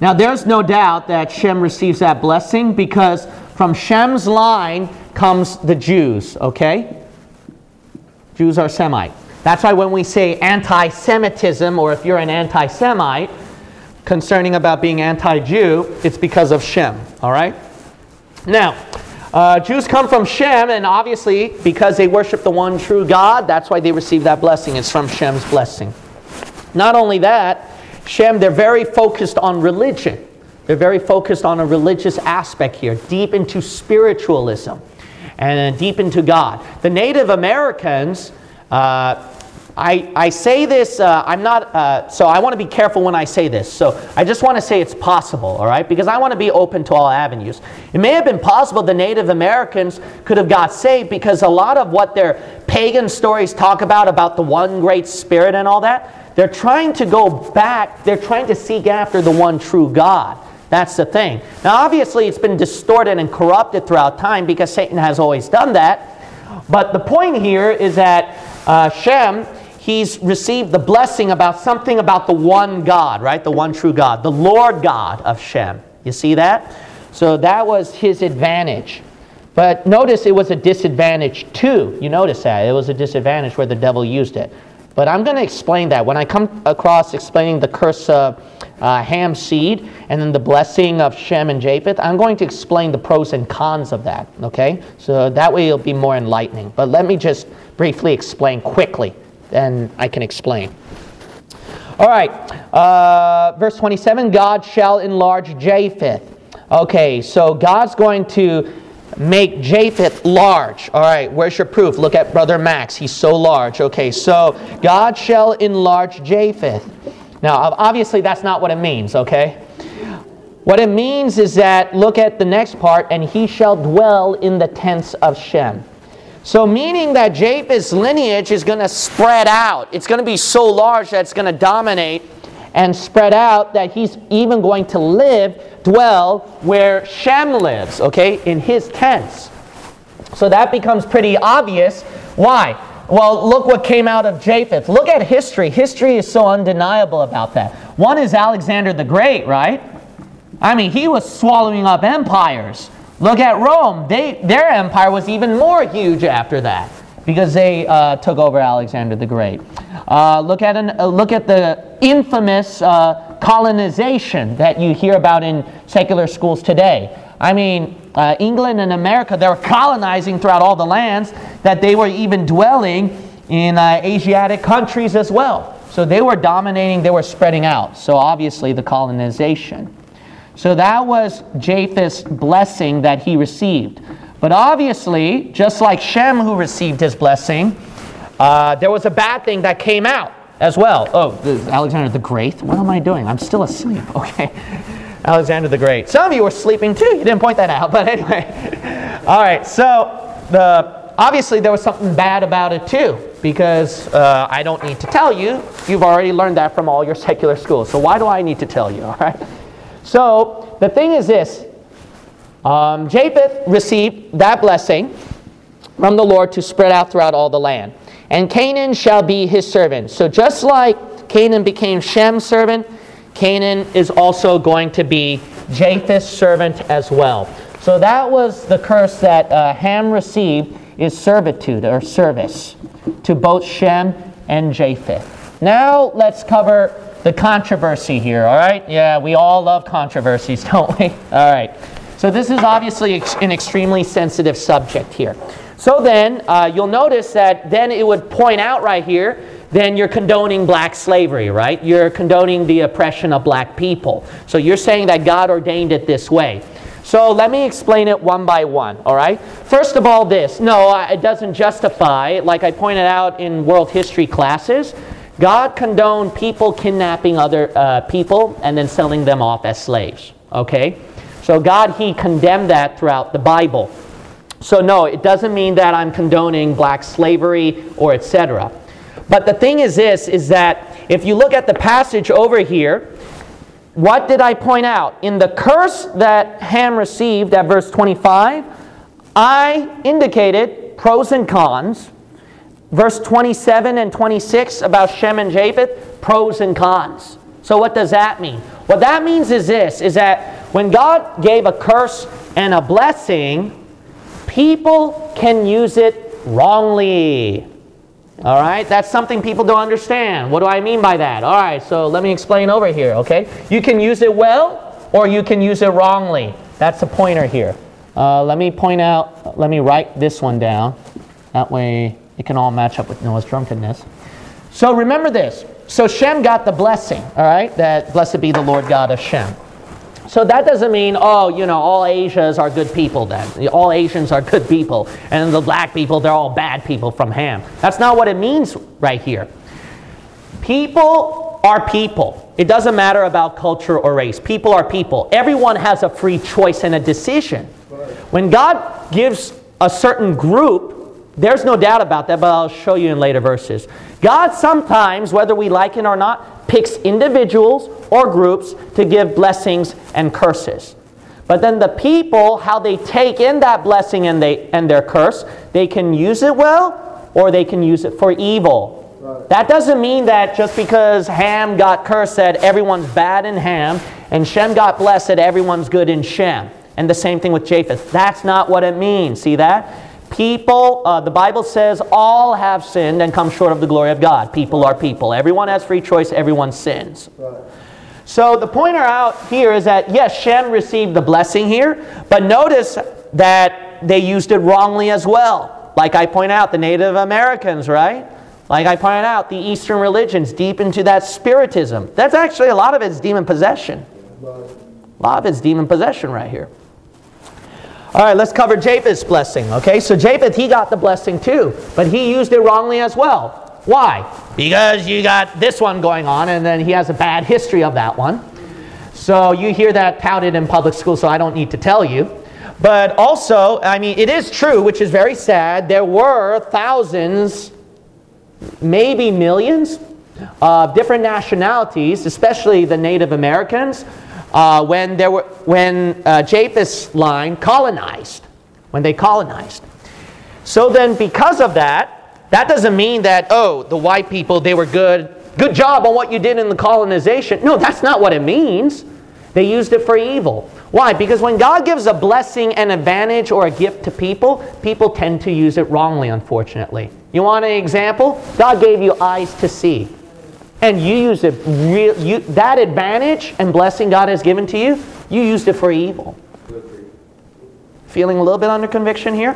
Now, there's no doubt that Shem receives that blessing because from Shem's line comes the Jews, okay? Jews are Semite. That's why when we say anti-Semitism, or if you're an anti-Semite, concerning about being anti-Jew, it's because of Shem, all right? Now, Jews come from Shem, and obviously because they worship the one true God, that's why they receive that blessing. It's from Shem's blessing. Not only that, Shem, they're very focused on religion. They're very focused on a religious aspect here, deep into spiritualism and deep into God. The Native Americans, I say this, I'm not, so I want to be careful when I say this. So I just want to say it's possible, all right, because I want to be open to all avenues. It may have been possible the Native Americans could have got saved because a lot of what their pagan stories talk about the one great spirit and all that, they're trying to go back, they're trying to seek after the one true God. That's the thing. Now obviously it's been distorted and corrupted throughout time because Satan has always done that. But the point here is that Shem, he's received the blessing about something about the one God, right? The one true God, the Lord God of Shem. You see that? So that was his advantage. But notice it was a disadvantage too. You notice that. It was a disadvantage where the devil used it. But I'm going to explain that. When I come across explaining the curse of Ham's seed and then the blessing of Shem and Japheth, I'm going to explain the pros and cons of that, okay? So that way it'll be more enlightening. But let me just briefly explain quickly, then I can explain. All right, verse 27, God shall enlarge Japheth. Okay, so God's going to make Japheth large. All right, where's your proof? Look at Brother Max. He's so large. Okay, so God shall enlarge Japheth. Now, obviously, that's not what it means, okay? What it means is that, look at the next part, and he shall dwell in the tents of Shem. So meaning that Japheth's lineage is going to spread out. It's going to be so large that it's going to dominate and spread out that he's even going to dwell where Shem lives, okay, in his tents. So that becomes pretty obvious. Why? Well, look what came out of Japheth. Look at history. History is so undeniable about that. One is Alexander the Great, right? I mean, he was swallowing up empires. Look at Rome. Their empire was even more huge after that, because they took over Alexander the Great. Look at the infamous colonization that you hear about in secular schools today. I mean, England and America, they were colonizing throughout all the lands that they were even dwelling in Asiatic countries as well. So they were dominating, they were spreading out. So obviously the colonization. So that was Japheth's blessing that he received. But obviously, just like Shem who received his blessing, there was a bad thing that came out as well. Oh, this Alexander the Great. What am I doing? I'm still asleep. Okay. Alexander the Great. Some of you were sleeping too. You didn't point that out. But anyway. All right. So obviously there was something bad about it too, because I don't need to tell you. You've already learned that from all your secular schools. So why do I need to tell you? All right. So the thing is this. Japheth received that blessing from the Lord to spread out throughout all the land. And Canaan shall be his servant. So just like Canaan became Shem's servant, Canaan is also going to be Japheth's servant as well. So that was the curse that Ham received, is servitude or service to both Shem and Japheth. Now let's cover the controversy here, all right? Yeah, we all love controversies, don't we? All right. So this is obviously an extremely sensitive subject here. So then, you'll notice that then it would point out right here, then you're condoning black slavery, right? You're condoning the oppression of black people. So you're saying that God ordained it this way. So let me explain it one by one, all right? First of all, this. No, it doesn't justify. Like I pointed out in world history classes, God condoned people kidnapping other people and then selling them off as slaves, okay? So God, he condemned that throughout the Bible. So no, it doesn't mean that I'm condoning black slavery or etc. But the thing is this, is that if you look at the passage over here, what did I point out? In the curse that Ham received at verse 25, I indicated pros and cons. Verse 27 and 26 about Shem and Japheth, pros and cons. So what does that mean? What that means is this, is that when God gave a curse and a blessing, people can use it wrongly. All right? That's something people don't understand. What do I mean by that? All right, so let me explain over here, okay? You can use it well or you can use it wrongly. That's the pointer here. Let me point out, let me write this one down. That way it can all match up with Noah's drunkenness. So remember this. So Shem got the blessing, all right? That blessed be the Lord God of Shem. So that doesn't mean, oh, you know, all Asians are good people then. All Asians are good people. And the black people, they're all bad people from Ham. That's not what it means right here. People are people. It doesn't matter about culture or race. People are people. Everyone has a free choice and a decision. When God gives a certain group, there's no doubt about that, but I'll show you in later verses. God sometimes, whether we like it or not, picks individuals or groups to give blessings and curses. But then the people, how they take in that blessing and their curse, they can use it well or they can use it for evil. Right. That doesn't mean that just because Ham got cursed that everyone's bad in Ham and Shem got blessed that everyone's good in Shem. And the same thing with Japheth. That's not what it means. See that? People, the Bible says, all have sinned and come short of the glory of God. People are people. Everyone has free choice. Everyone sins. Right. So the pointer out here is that, yes, Shem received the blessing here, but notice that they used it wrongly as well. Like I point out, the Native Americans, right? Like I pointed out, the Eastern religions, deep into that spiritism. That's actually, a lot of it's demon possession. Right. A lot of it's demon possession right here. All right, let's cover Japheth's blessing, okay? So Japheth, he got the blessing too, but he used it wrongly as well. Why? Because you got this one going on, and then he has a bad history of that one. So you hear that touted in public school, so I don't need to tell you. But also, I mean, it is true, which is very sad, there were thousands, maybe millions, of different nationalities, especially the Native Americans, when Japheth's line colonized, when they colonized. So then because of that, that doesn't mean that, oh, the white people, they were good. Good job on what you did in the colonization. No, that's not what it means. They used it for evil. Why? Because when God gives a blessing, an advantage, or a gift to people, people tend to use it wrongly, unfortunately. You want an example? God gave you eyes to see. And you used it, that advantage and blessing God has given to you, you used it for evil. Feeling a little bit under conviction here?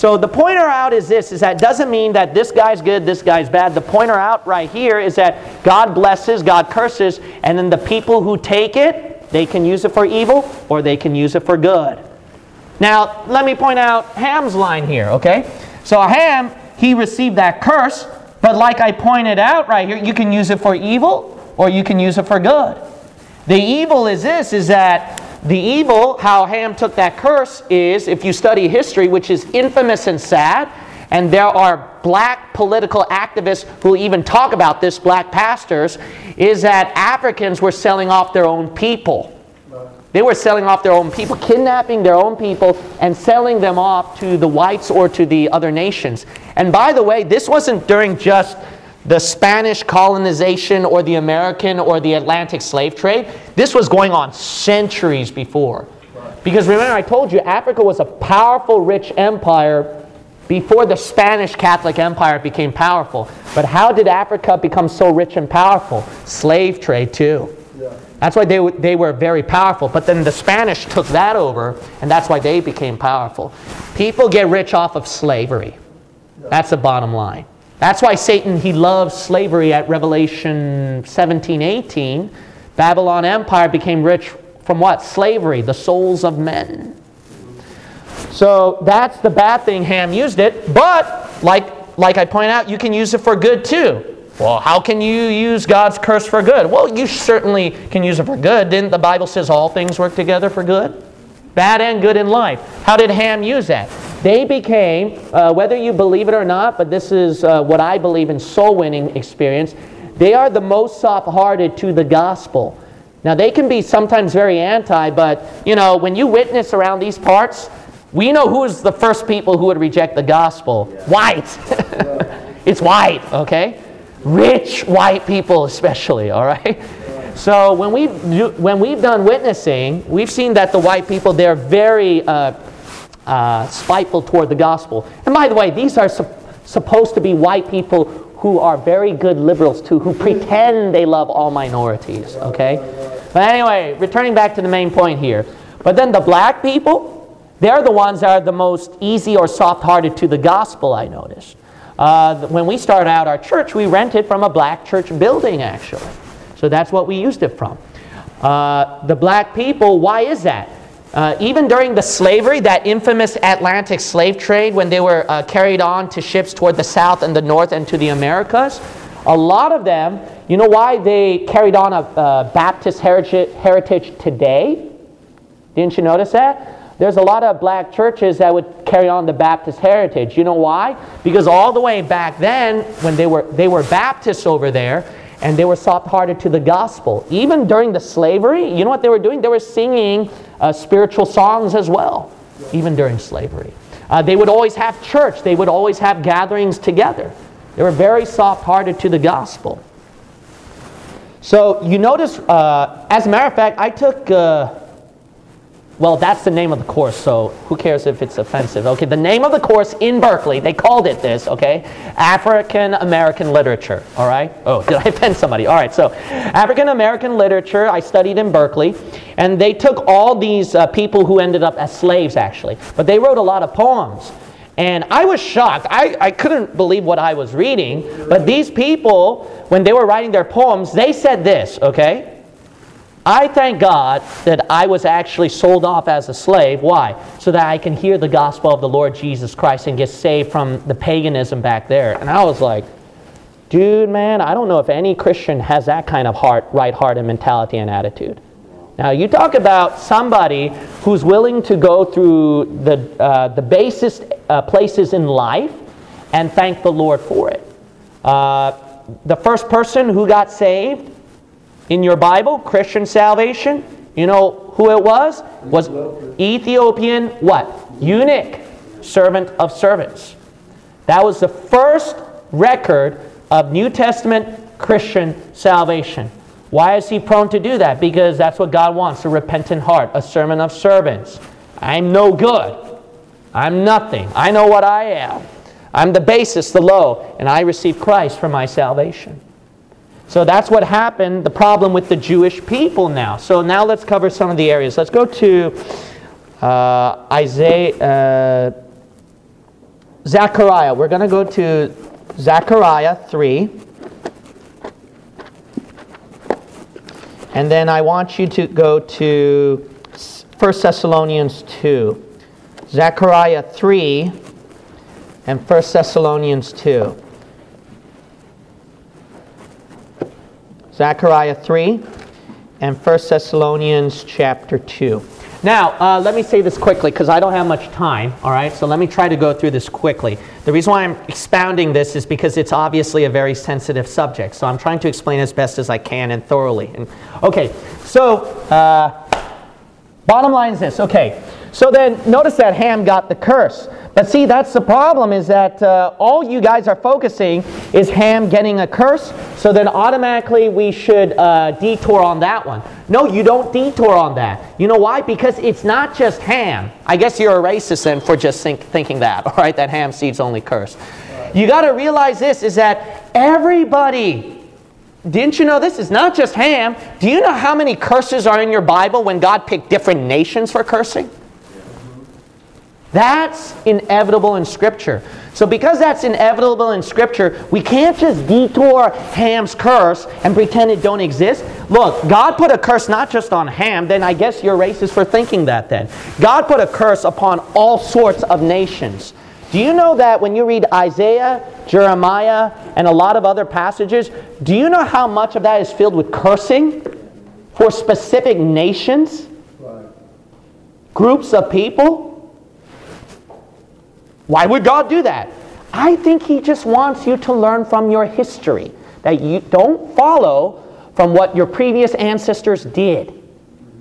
So the pointer out is this, is that it doesn't mean that this guy's good, this guy's bad. The pointer out right here is that God blesses, God curses, and then the people who take it, they can use it for evil or they can use it for good. Now, let me point out Ham's line here, okay? So Ham, he received that curse, but like I pointed out right here, you can use it for evil or you can use it for good. The evil is this, is that the evil, how Ham took that curse is, if you study history, which is infamous and sad, and there are black political activists who even talk about this, black pastors, is that Africans were selling off their own people. They were selling off their own people, kidnapping their own people, and selling them off to the whites or to the other nations. And by the way, this wasn't during just the Spanish colonization or the American or the Atlantic slave trade. This was going on centuries before. Because remember, I told you, Africa was a powerful, rich empire before the Spanish Catholic Empire became powerful. But how did Africa become so rich and powerful? Slave trade, too. Yeah. That's why they were very powerful. But then the Spanish took that over, and that's why they became powerful. People get rich off of slavery. Yeah. That's the bottom line. That's why Satan, he loves slavery at Revelation 17:18. Babylon Empire became rich from what? Slavery, the souls of men. So that's the bad thing Ham used it. But, like I point out, you can use it for good too. Well, how can you use God's curse for good? Well, you certainly can use it for good. Didn't the Bible says all things work together for good? Bad and good in life. How did Ham use that? They became, whether you believe it or not, but this is what I believe in soul-winning experience, they are the most soft-hearted to the gospel. Now, they can be sometimes very anti, but, you know, when you witness around these parts, we know who is the first people who would reject the gospel. Yeah. White. It's white, okay? Rich white people especially, all right? So when we've done witnessing, we've seen that the white people, they're very spiteful toward the gospel. And by the way, these are supposed to be white people who are very good liberals too, who pretend they love all minorities, okay? But anyway, returning back to the main point here. But then the black people, they're the ones that are the most easy or soft-hearted to the gospel, I noticed. When we started out our church, we rented from a black church building, actually. So that's what we used it from. The black people, why is that? Even during the slavery, that infamous Atlantic slave trade, when they were carried on to ships toward the south and the north and to the Americas, a lot of them, you know why they carried on a Baptist heritage today? Didn't you notice that? There's a lot of black churches that would carry on the Baptist heritage. You know why? Because all the way back then, when they were Baptists over there, and they were soft-hearted to the gospel. Even during the slavery, you know what they were doing? They were singing spiritual songs as well, even during slavery. They would always have church. They would always have gatherings together. They were very soft-hearted to the gospel. So you notice, as a matter of fact, I took, well, that's the name of the course, so who cares if it's offensive? Okay, the name of the course in Berkeley, they called it this, okay? African-American Literature, all right? Oh, did I offend somebody? All right, so African-American Literature, I studied in Berkeley, and they took all these people who ended up as slaves, actually, but they wrote a lot of poems. And I was shocked. I couldn't believe what I was reading, but these people, when they were writing their poems, they said this, okay? I thank God that I was actually sold off as a slave. Why? So that I can hear the gospel of the Lord Jesus Christ and get saved from the paganism back there. And I was like, dude, man, I don't know if any Christian has that kind of heart, right heart and mentality and attitude. Now, you talk about somebody who's willing to go through the basest places in life and thank the Lord for it. The first person who got saved in your Bible, Christian salvation, you know who it was? Was Ethiopian what? Eunuch, servant of servants. That was the first record of New Testament Christian salvation. Why is he prone to do that? Because that's what God wants, a repentant heart, a servant of servants. I'm no good. I'm nothing. I know what I am. I'm the basis, the low, and I receive Christ for my salvation. So that's what happened, the problem with the Jewish people now. So now let's cover some of the areas. Let's go to Isaiah. Zechariah. We're going to go to Zechariah 3. And then I want you to go to 1 Thessalonians 2. Zechariah 3 and 1 Thessalonians 2. Zechariah 3 and 1 Thessalonians chapter 2. Now, let me say this quickly because I don't have much time, all right? So let me try to go through this quickly. The reason why I'm expounding this is because it's obviously a very sensitive subject. So I'm trying to explain as best as I can and thoroughly. And, okay, so bottom line is this. Okay, so then notice that Ham got the curse. But see, that's the problem, is that all you guys are focusing is Ham getting a curse, so then automatically we should detour on that one. No, you don't detour on that. You know why? Because it's not just Ham. I guess you're a racist then for just thinking that, all right, that Ham seed's only curse. Right. You got to realize this, is that everybody... Didn't you know this? It's not just Ham. Do you know how many curses are in your Bible when God picked different nations for cursing? That's inevitable in Scripture. So because that's inevitable in Scripture, we can't just detour Ham's curse and pretend it don't exist. Look, God put a curse not just on Ham, then I guess you're racist for thinking that then. God put a curse upon all sorts of nations. Do you know that when you read Isaiah, Jeremiah, and a lot of other passages, do you know how much of that is filled with cursing for specific nations, groups of people? Why would God do that? I think He just wants you to learn from your history, that you don't follow from what your previous ancestors did.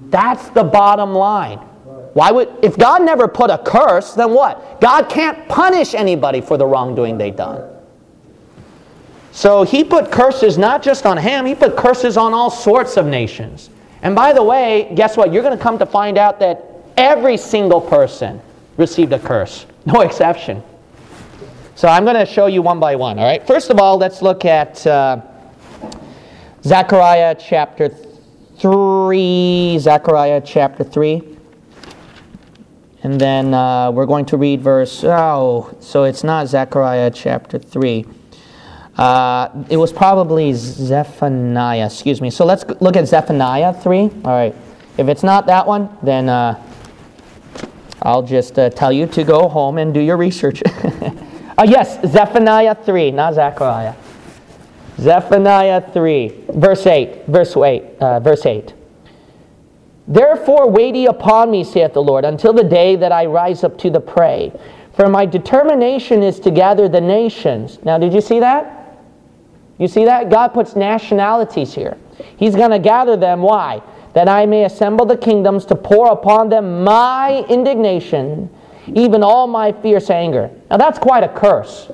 That's the bottom line. Why would, if God never put a curse, then what? God can't punish anybody for the wrongdoing they've done. So He put curses not just on Ham, He put curses on all sorts of nations. And by the way, guess what? You're going to come to find out that every single person received a curse. No exception. So I'm going to show you one by one, all right? First of all, let's look at Zechariah chapter 3. Zechariah chapter 3. And then we're going to read verse... Oh, so it's not Zechariah chapter 3. It was probably Zephaniah, excuse me. So let's look at Zephaniah 3. All right. If it's not that one, then... I'll just tell you to go home and do your research. Yes, Zephaniah 3, not Zechariah. Zephaniah 3, verse 8. Verse 8. Therefore wait ye upon me, saith the Lord, until the day that I rise up to the prey. For my determination is to gather the nations. Now, did you see that? You see that? God puts nationalities here. He's going to gather them. Why? That I may assemble the kingdoms to pour upon them my indignation, even all my fierce anger. Now that's quite a curse.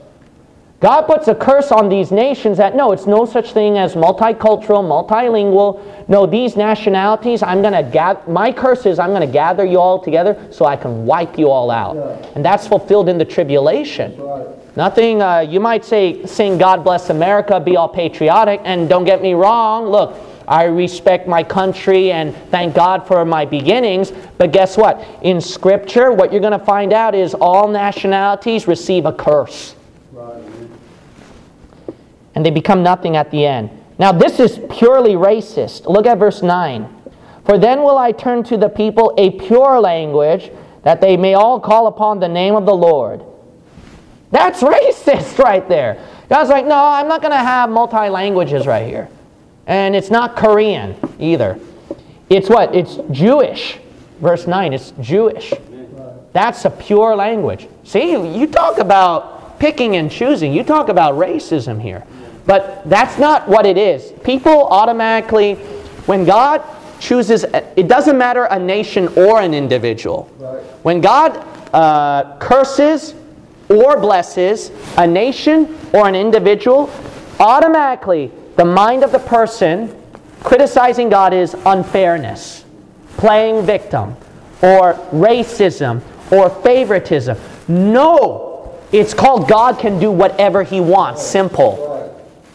God puts a curse on these nations that, no, it's no such thing as multicultural, multilingual. No, these nationalities, I'm going to gather, my curse is I'm going to gather you all together so I can wipe you all out. Yeah. And that's fulfilled in the tribulation. Right. Nothing, you might say, sing God Bless America, be all patriotic, and don't get me wrong, look, I respect my country and thank God for my beginnings. But guess what? In Scripture, what you're going to find out is all nationalities receive a curse. Right. And they become nothing at the end. Now this is purely racist. Look at verse 9. For then will I turn to the people a pure language, that they may all call upon the name of the Lord. That's racist right there. God's like, no, I'm not going to have multi-languages right here. And it's not Korean either. It's what? It's Jewish. Verse 9, it's Jewish. That's a pure language. See, you talk about picking and choosing. You talk about racism here. But that's not what it is. People automatically, when God chooses, it doesn't matter a nation or an individual. When God curses or blesses a nation or an individual, automatically, the mind of the person criticizing God is unfairness, playing victim, or racism, or favoritism. No! It's called God can do whatever He wants. Simple.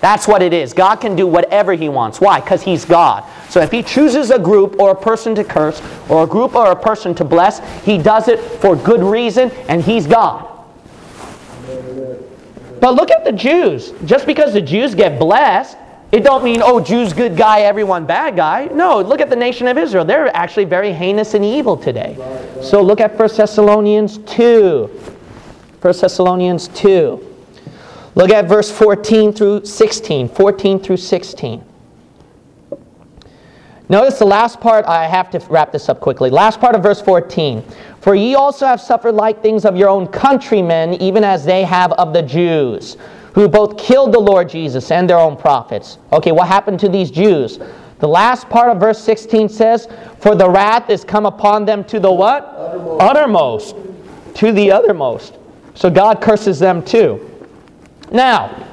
That's what it is. God can do whatever He wants. Why? Because He's God. So if He chooses a group or a person to curse, or a group or a person to bless, He does it for good reason, and He's God. But look at the Jews. Just because the Jews get blessed, it don't mean, oh, Jews good guy, everyone bad guy. No, look at the nation of Israel. They're actually very heinous and evil today. So look at 1 Thessalonians 2. 1 Thessalonians 2. Look at verse 14 through 16. 14 through 16. Notice the last part. I have to wrap this up quickly. Last part of verse 14. For ye also have suffered like things of your own countrymen, even as they have of the Jews, who both killed the Lord Jesus and their own prophets. Okay, what happened to these Jews? The last part of verse 16 says, for the wrath is come upon them to the what? Uttermost. To the uttermost. So God curses them too. Now,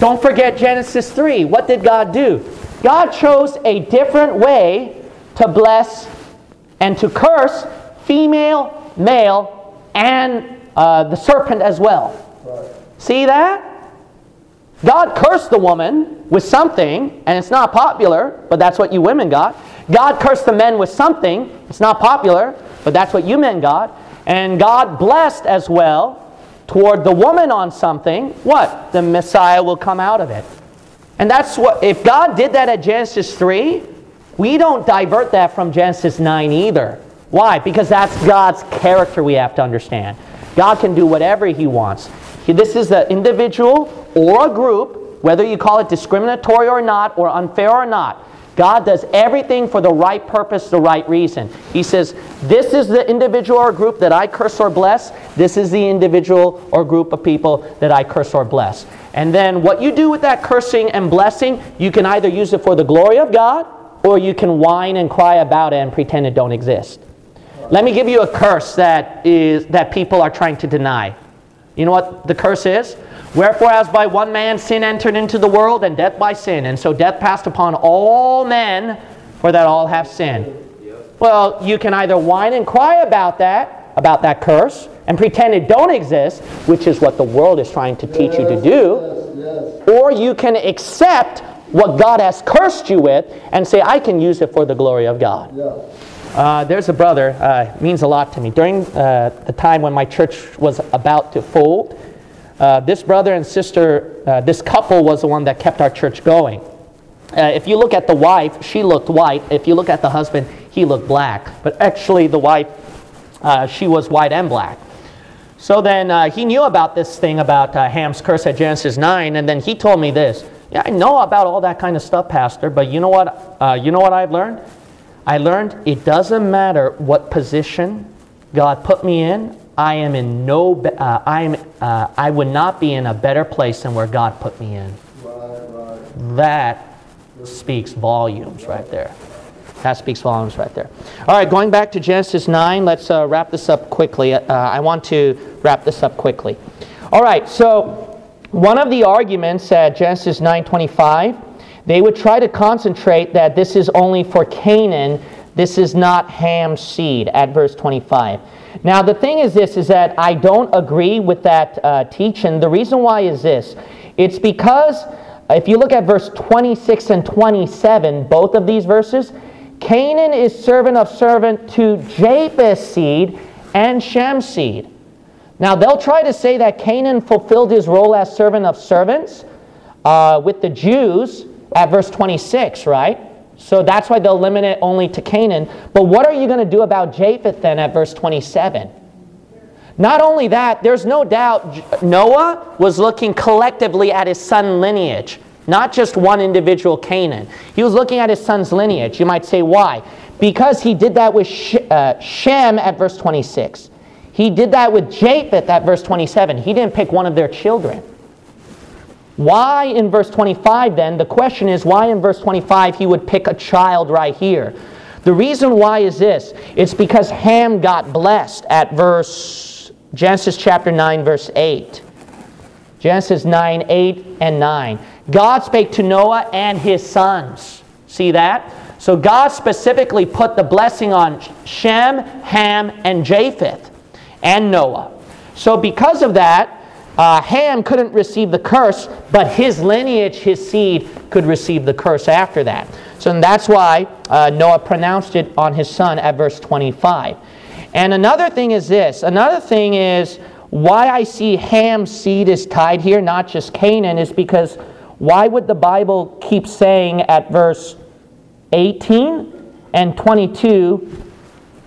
don't forget Genesis 3. What did God do? God chose a different way to bless and to curse female, male, and the serpent as well. Right. See that? God cursed the woman with something, and it's not popular, but that's what you women got. God cursed the men with something. It's not popular, but that's what you men got. And God blessed as well toward the woman on something. What? The Messiah will come out of it. And that's what, if God did that at Genesis 3, we don't divert that from Genesis 9 either. Why? Because that's God's character, we have to understand. God can do whatever He wants. This is an individual or a group, whether you call it discriminatory or not, or unfair or not. God does everything for the right purpose, the right reason. He says, this is the individual or group that I curse or bless. This is the individual or group of people that I curse or bless. And then what you do with that cursing and blessing, you can either use it for the glory of God, or you can whine and cry about it and pretend it don't exist. Let me give you a curse that people are trying to deny. You know what the curse is? Wherefore, as by one man sin entered into the world, and death by sin. And so death passed upon all men, for that all have sinned. Well, you can either whine and cry about that curse, and pretend it don't exist, which is what the world is trying to teach you to do. Or you can accept what God has cursed you with, and say, I can use it for the glory of God. There's a brother, means a lot to me. During the time when my church was about to fold, this brother and sister, this couple was the one that kept our church going. If you look at the wife, she looked white. If you look at the husband, he looked black. But actually the wife, she was white and black. So then he knew about this thing about Ham's curse at Genesis 9, and then he told me this. Yeah, I know about all that kind of stuff, Pastor, but you know what I've learned? I learned it doesn't matter what position God put me in. I am in no. I would not be in a better place than where God put me in. Right. That speaks volumes right there. That speaks volumes right there. All right, going back to Genesis 9. Let's wrap this up quickly. I want to wrap this up quickly. All right. So one of the arguments at Genesis 9:25. They would try to concentrate that this is only for Canaan. This is not Ham's seed at verse 25. Now the thing is this, is that I don't agree with that teaching. The reason why is this. It's because if you look at verse 26 and 27, both of these verses, Canaan is servant of servant to Japheth's seed and Shem's seed. Now they'll try to say that Canaan fulfilled his role as servant of servants with the Jews at verse 26, right? So that's why they'll limit it only to Canaan. But what are you going to do about Japheth then at verse 27? Not only that, there's no doubt Noah was looking collectively at his son lineage, not just one individual Canaan. He was looking at his son's lineage. You might say, why? Because he did that with Shem at verse 26. He did that with Japheth at verse 27. He didn't pick one of their children. Why in verse 25 then? The question is why in verse 25 he would pick a child right here? The reason why is this. It's because Ham got blessed at Genesis chapter 9 verse 8. Genesis 9, 8 and 9. God spake to Noah and his sons. See that? So God specifically put the blessing on Shem, Ham, and Japheth and Noah. So because of that, Ham couldn't receive the curse, but his lineage, his seed, could receive the curse after that. So that's why Noah pronounced it on his son at verse 25. And another thing is this. Another thing is, Why I see Ham's seed is tied here, not just Canaan, is because why would the Bible keep saying at verse 18 and 22,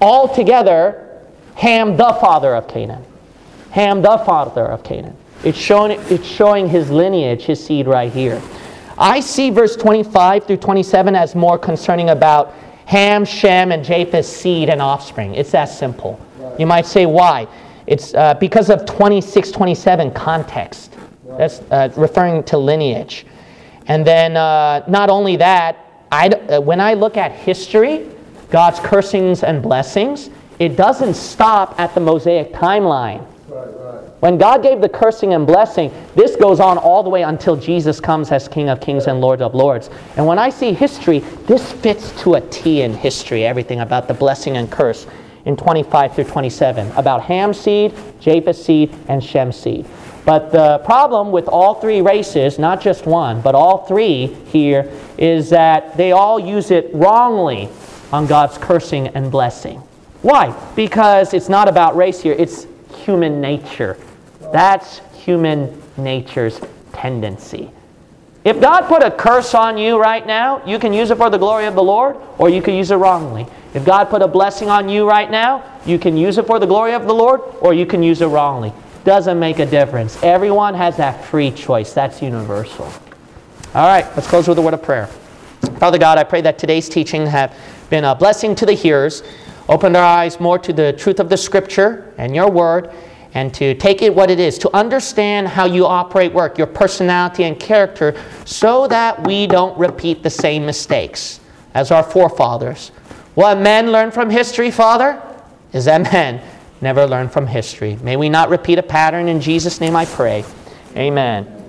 altogether, Ham the father of Canaan. Ham the father of Canaan. It's showing his lineage, his seed right here. I see verse 25 through 27 as more concerning about Ham, Shem, and Japheth's seed and offspring. It's that simple. Right. You might say, why? It's because of 26, 27 context. Right. That's referring to lineage. And then not only that, when I look at history, God's cursings and blessings, it doesn't stop at the Mosaic timeline. Right, right. When God gave the cursing and blessing, this goes on all the way until Jesus comes as King of Kings and Lord of Lords. And when I see history, this fits to a T in history, everything about the blessing and curse in 25 through 27, about Ham's seed, Japheth's seed, and Shem's seed. But the problem with all three races, not just one, but all three here, is that they all use it wrongly on God's cursing and blessing. Why? Because it's not about race here, it's human nature. That's human nature's tendency. If God put a curse on you right now, you can use it for the glory of the Lord, or you can use it wrongly. If God put a blessing on you right now, you can use it for the glory of the Lord, or you can use it wrongly. Doesn't make a difference. Everyone has that free choice. That's universal. All right, let's close with a word of prayer. Father God, I pray that today's teaching have been a blessing to the hearers. Open their eyes more to the truth of the Scripture and your Word, and to take it what it is, to understand how you operate, work, your personality and character, so that we don't repeat the same mistakes as our forefathers. What men learn from history, Father, is that men never learn from history. May we not repeat a pattern. In Jesus' name I pray. Amen.